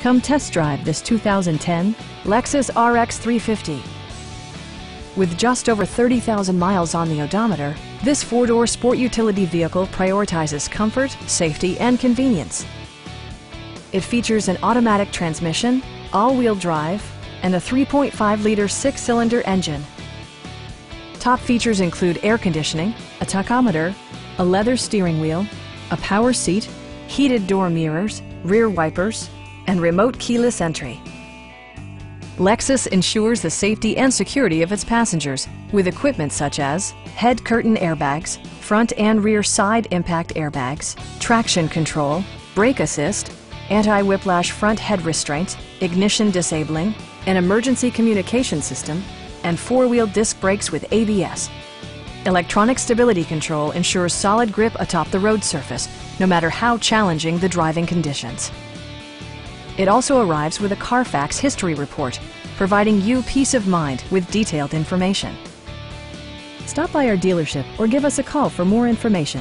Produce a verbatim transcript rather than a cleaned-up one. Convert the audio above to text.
Come test drive this two thousand ten Lexus R X three fifty. With just over thirty thousand miles on the odometer, this four-door sport utility vehicle prioritizes comfort, safety, and convenience. It features an automatic transmission, all-wheel drive, and a three point five liter six-cylinder engine. Top features include air conditioning, a tachometer, a leather steering wheel, a power seat, heated door mirrors, rear wipers, and remote keyless entry. Lexus ensures the safety and security of its passengers with equipment such as head curtain airbags, front and rear side impact airbags, traction control, brake assist, anti-whiplash front head restraint, ignition disabling, an emergency communication system, and four-wheel disc brakes with A B S. Electronic stability control ensures solid grip atop the road surface, no matter how challenging the driving conditions. It also arrives with a Carfax history report, providing you peace of mind with detailed information. Stop by our dealership or give us a call for more information.